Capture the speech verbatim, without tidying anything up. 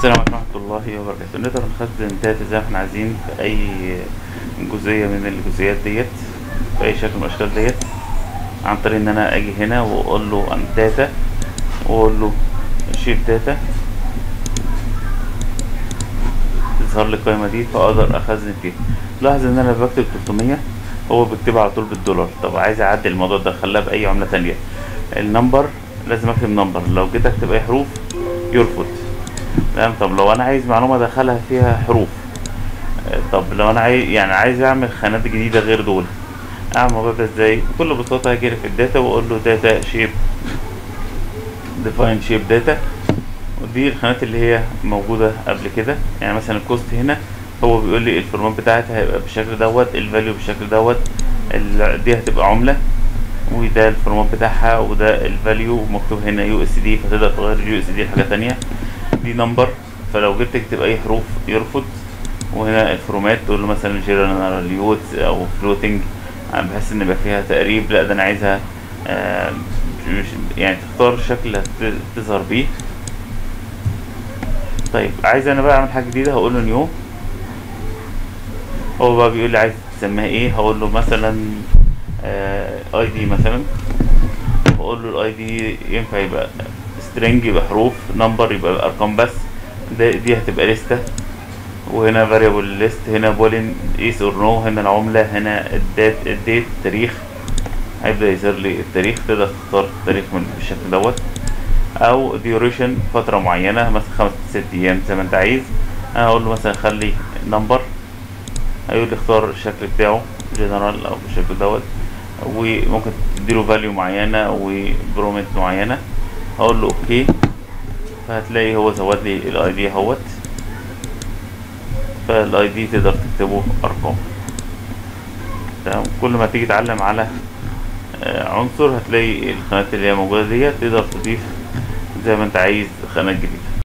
السلام عليكم ورحمة الله وبركاته. نقدر نخزن داتا زي ما احنا عايزين في أي جزئية من الجزئيات ديت بأي شكل من الأشكال ديت عن طريق إن أنا أجي هنا وأقول له عن داتا وأقول له شيل داتا، تظهر لي القايمة دي فأقدر أخزن فيها. لاحظ إن أنا بكتب تلتمية هو بيكتبها على طول بالدولار. طب عايز أعدل الموضوع ده أخليها بأي عملة تانية. النمبر لازم أكتب نمبر، لو جيت أكتب أي حروف يرفض. تمام. طب لو انا عايز معلومه ادخلها فيها حروف، طب لو انا عايز يعني عايز اعمل خانات جديده غير دول، اعمل ده ازاي؟ بكل بساطه هاجي في الداتا واقول له داتا شيب ديفاين شيب داتا، ودي الخانات اللي هي موجوده قبل كده. يعني مثلا الكوست هنا هو بيقول لي الفورمات بتاعتها هيبقى بالشكل دوت، الفاليو بالشكل دوت، دي هتبقى عمله وده الفورمات بتاعها وده الفاليو مكتوب هنا يو اس دي، فتقدر تغير اليو اس دي لحاجه ثانيه. دي نمبر، فلو جبت تكتب اي حروف يرفض. وهنا الفرومات تقول له مثلا جنرال يوت او فلوتنج، بحيث ان يبقى فيها تقريب. لا ده انا عايزها يعني تختار شكل تظهر بيه. طيب عايز انا بقى اعمل حاجه جديده هقول له نيو، هو بقى بيقول لي عايز تسميها ايه، هقول له مثلا اي دي مثلا، بقول له الاي دي ينفع يبقى سترينج يبقى حروف، نمبر يبقى الارقام بس، ده دي هتبقى لسته، وهنا فاريبل ليست، هنا بولين ايس اور نو، هنا العمله، هنا الدات الديت التاريخ، هيبدا يظهر لي التاريخ، تقدر تختار التاريخ بالشكل دوت، او ديوريشن فتره معينه مثلا خمس ست ايام زي ما انت عايز. انا هقول له مثلا خلي نمبر، هيقول لي اختار الشكل بتاعه جنرال او بالشكل دوت، وممكن تديله فاليو معينه وبرومت معينه، هقول له اوكي، فهتلاقي هو زود لي الاي دي اهوت. فالاي دي تقدر تكتبه ارقام. تمام. كل ما تيجي تعلم على عنصر هتلاقي الخانات اللي هي موجوده ديت تقدر تضيف زي ما انت عايز خانات جديده.